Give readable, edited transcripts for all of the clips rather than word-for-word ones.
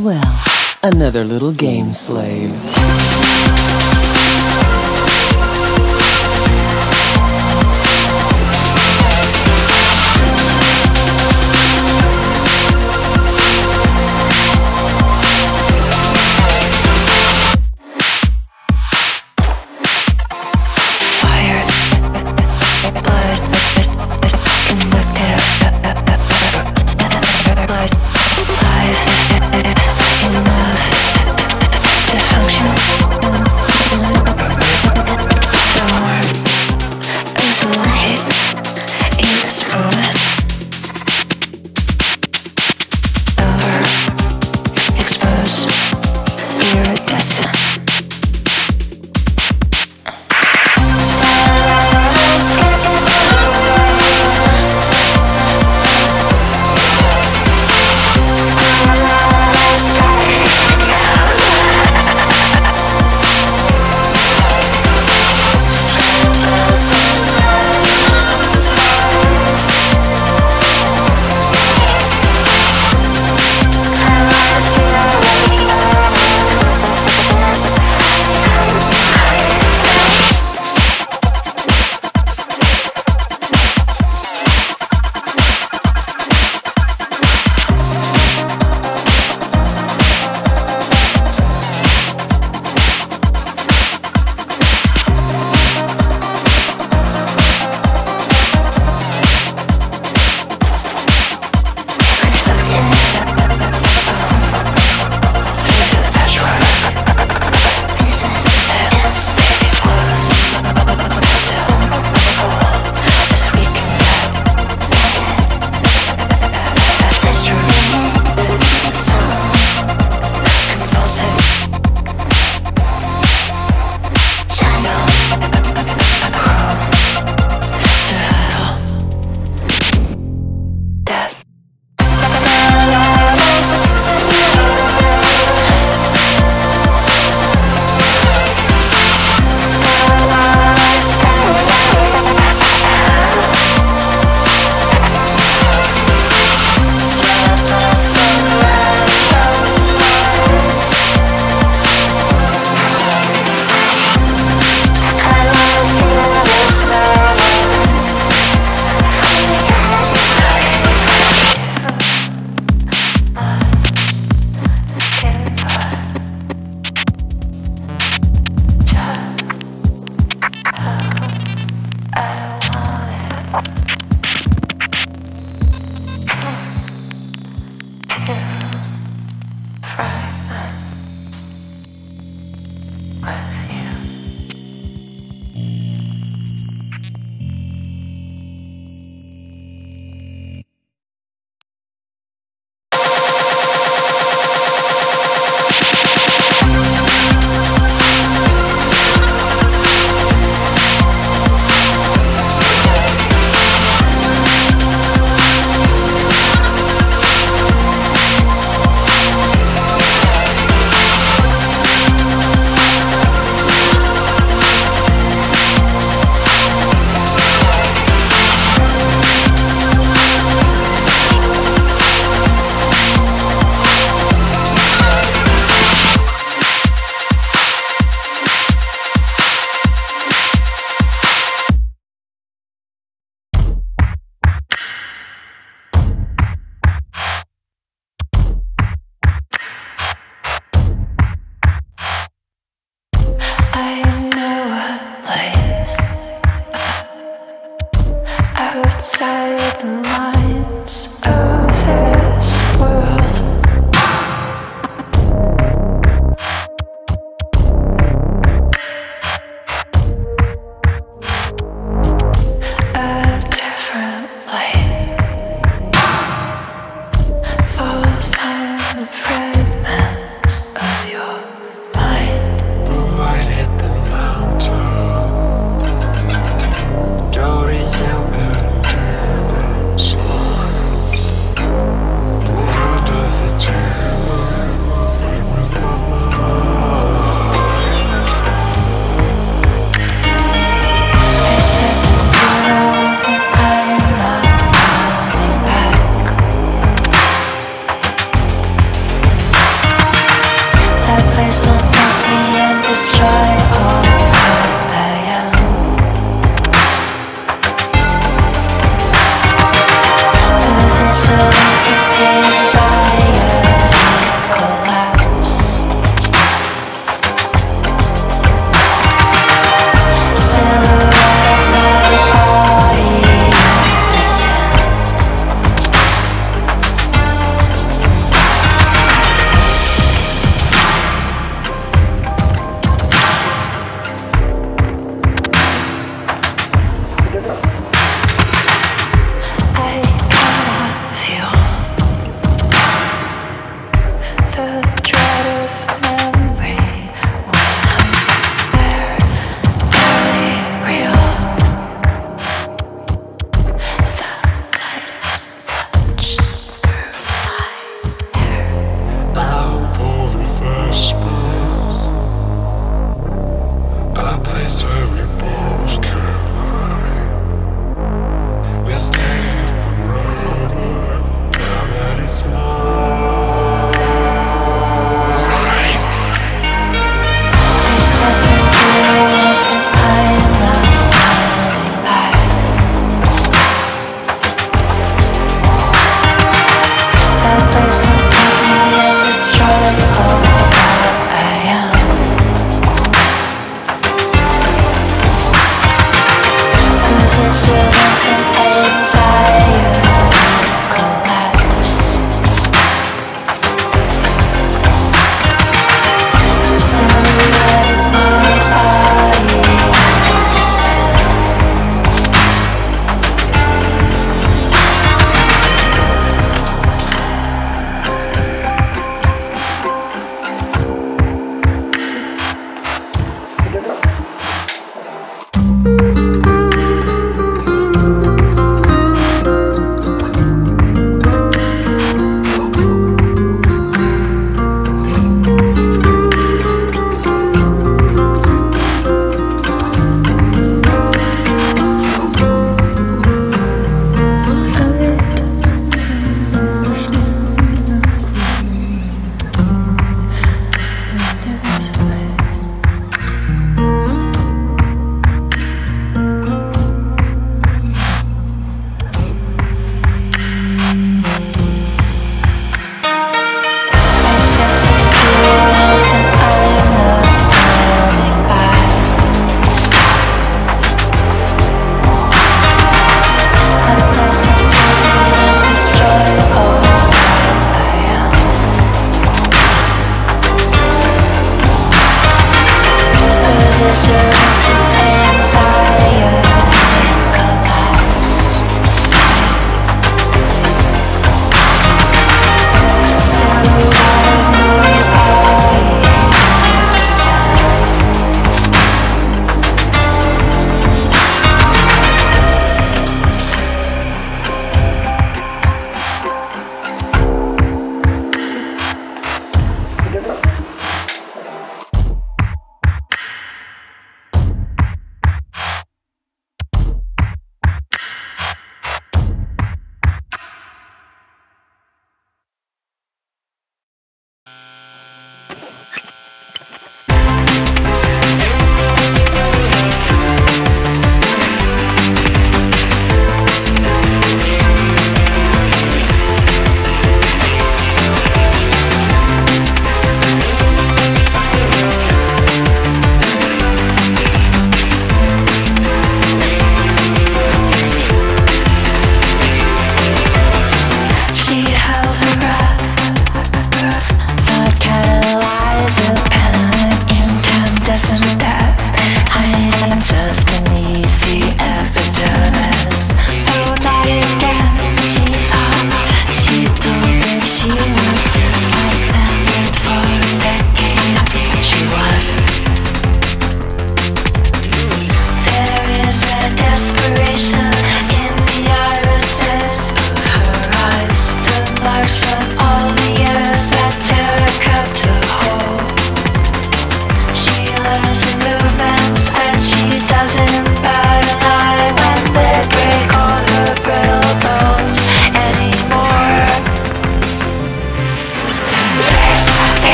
Well, another little game slave. Function.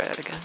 try that again.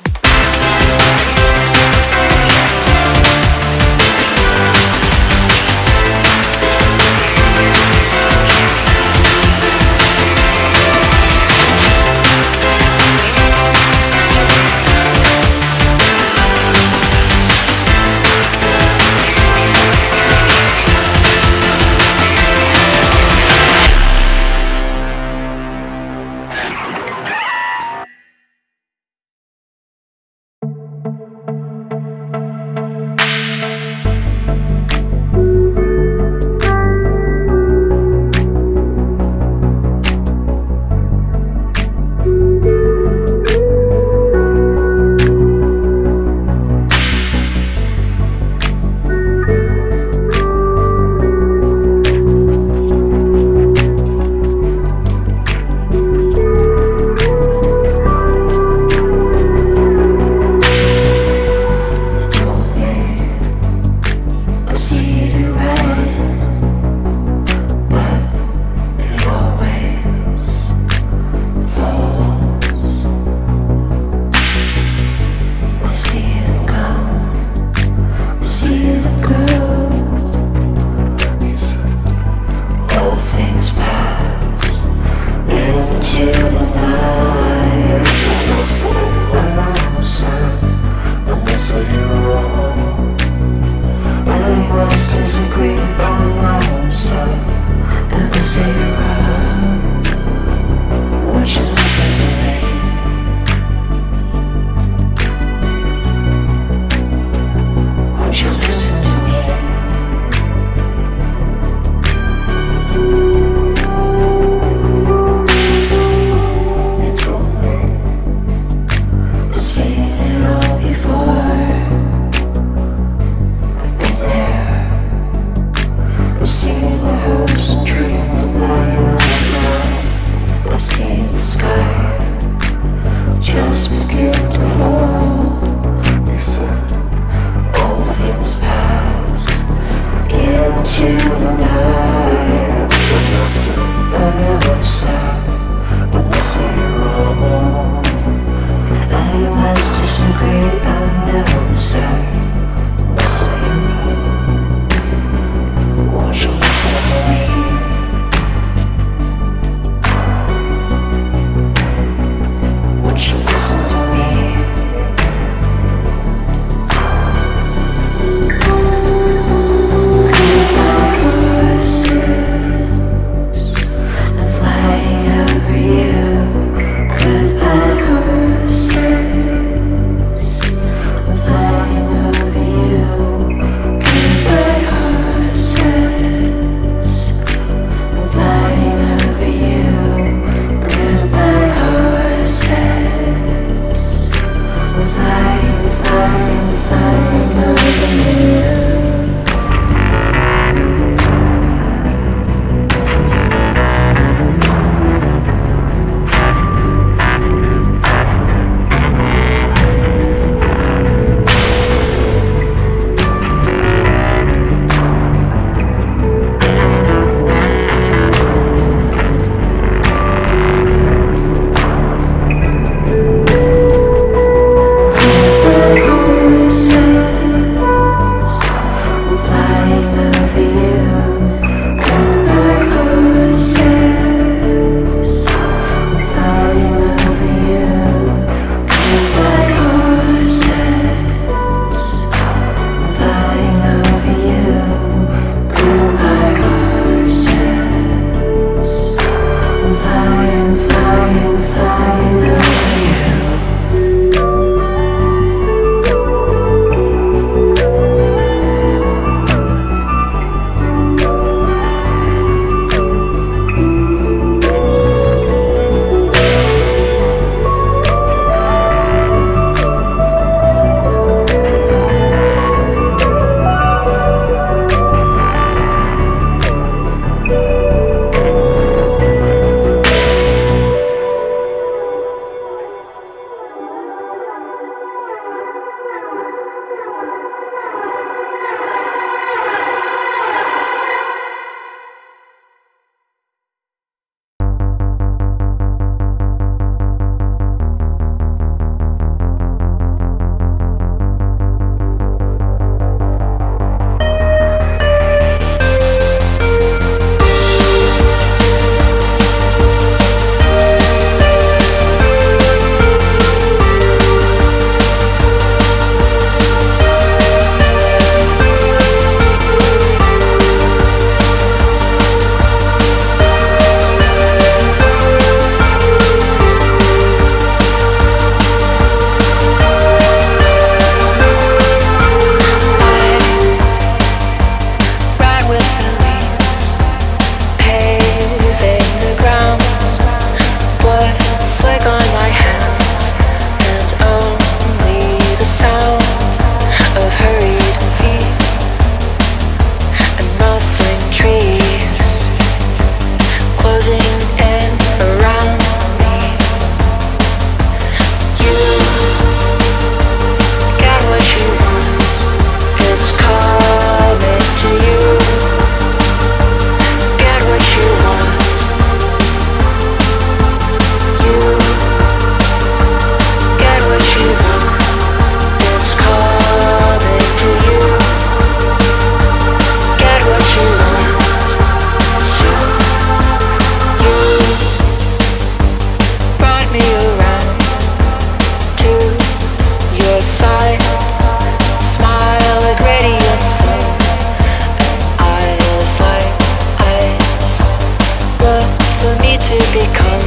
to become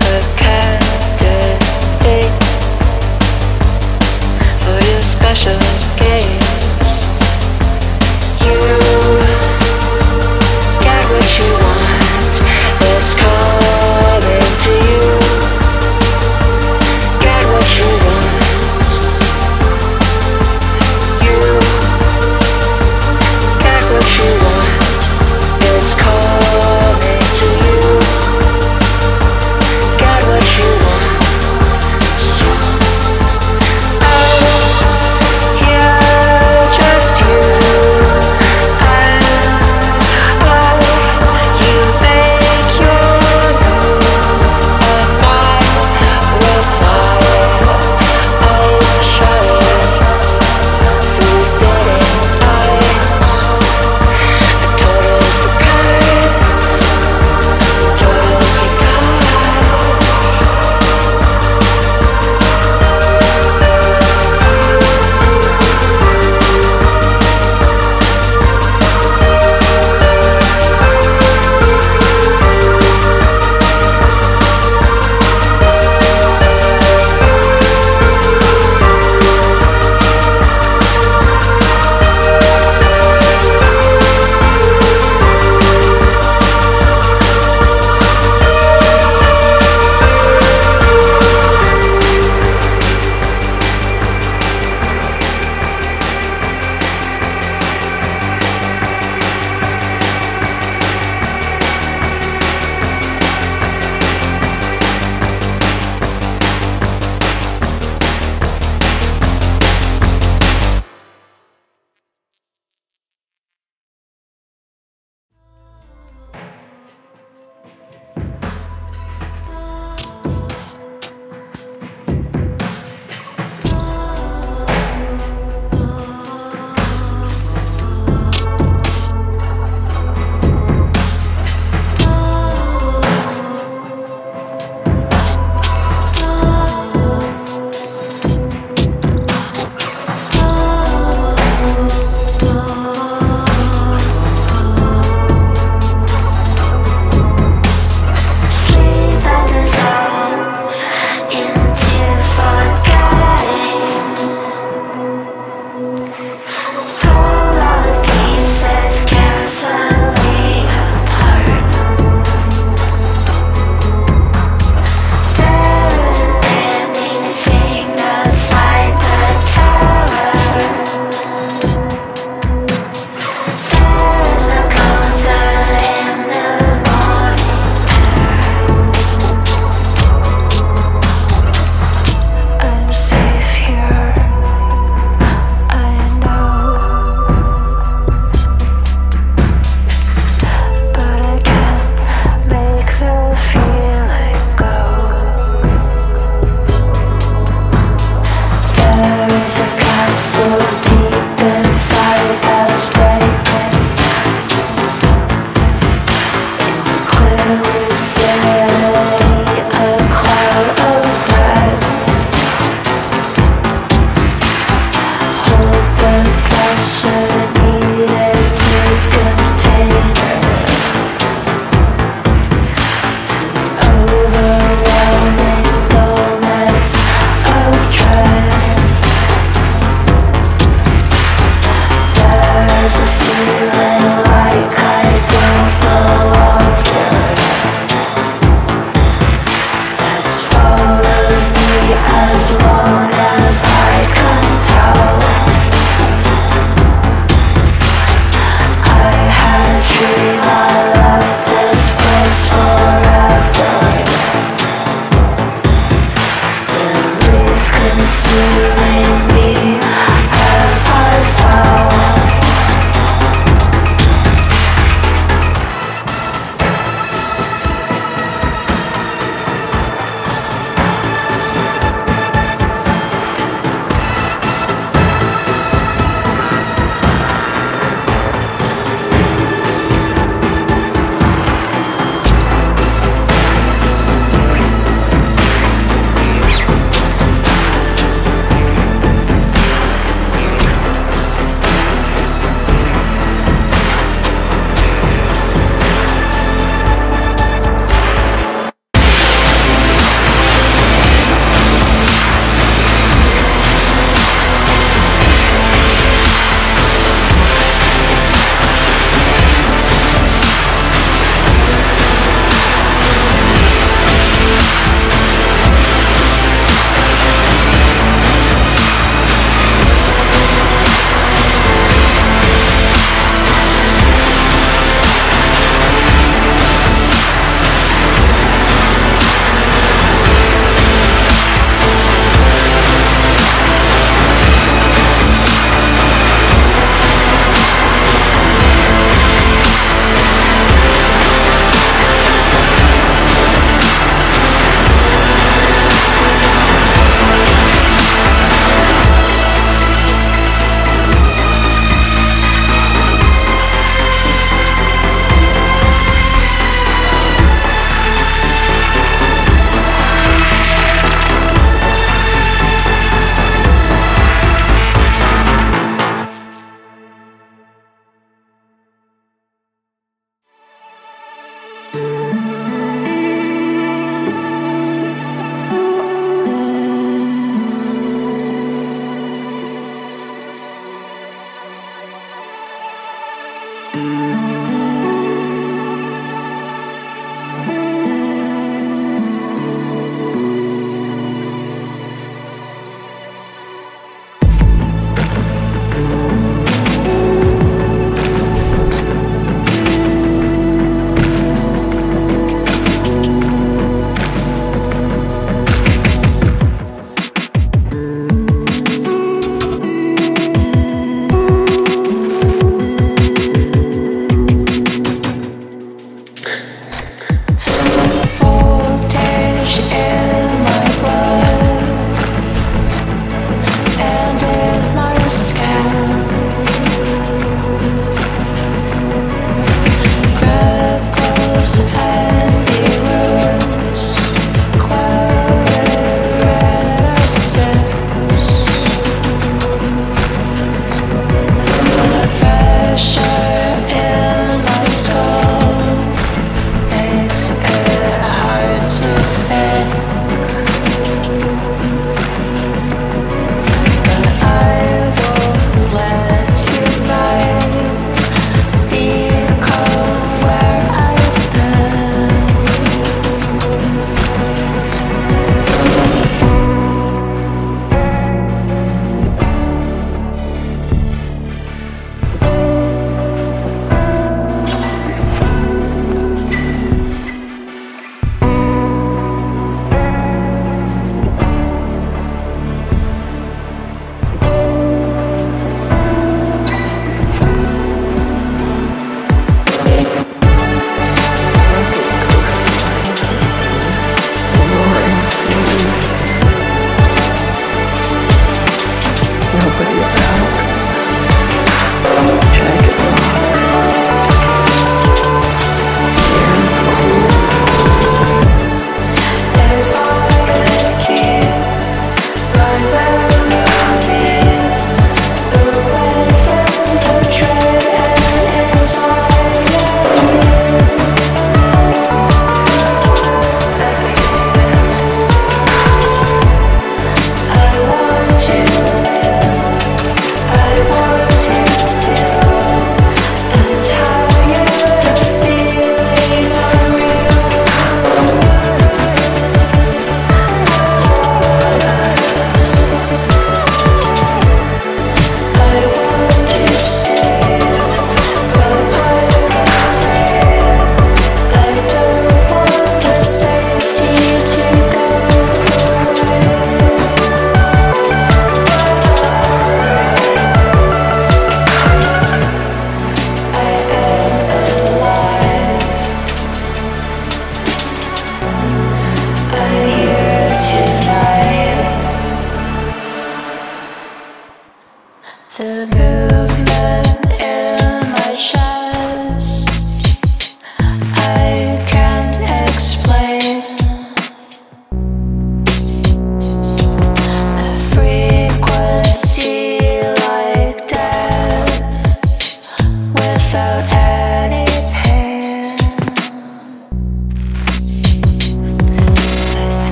a candidate for your special games. You got what you want, it's calling to you. Got what you want, you got what you want, it's calling to you. Got what you want, so I won't hear.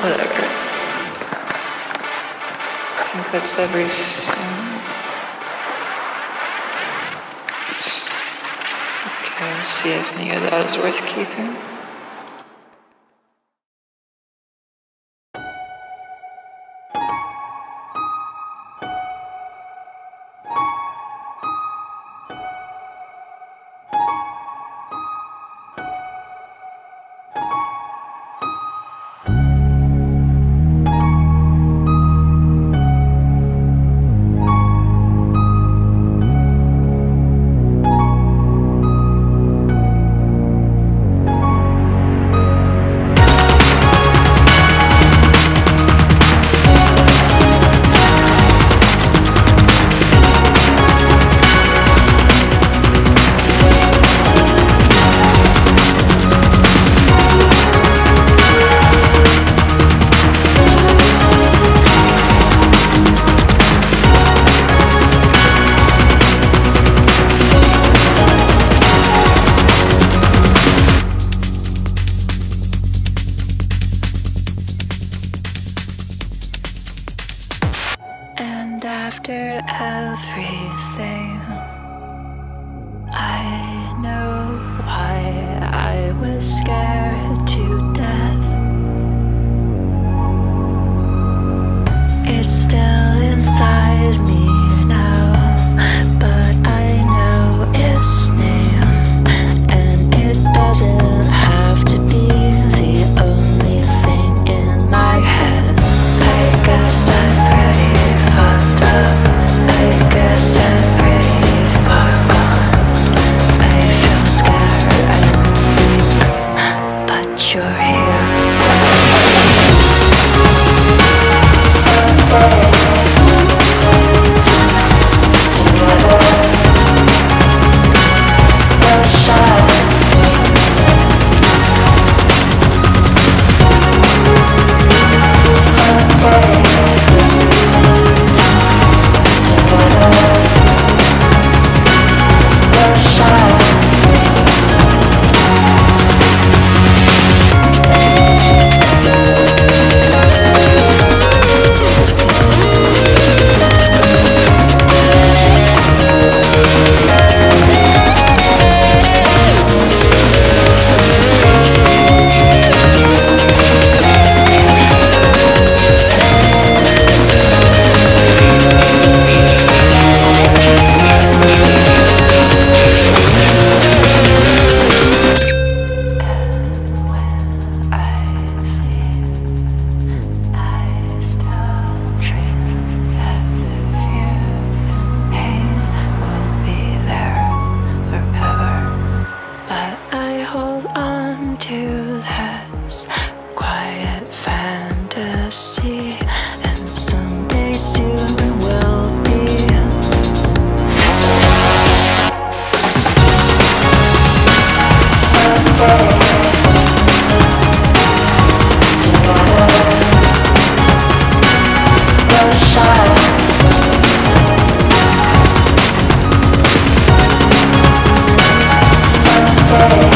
Whatever. I think that's everything. Okay, I'll see if any of that is worth keeping. After everything, I know why I was scared to death. It's still inside me now, but I know its name, and it doesn't have to be the only thing in my head. I guess I'm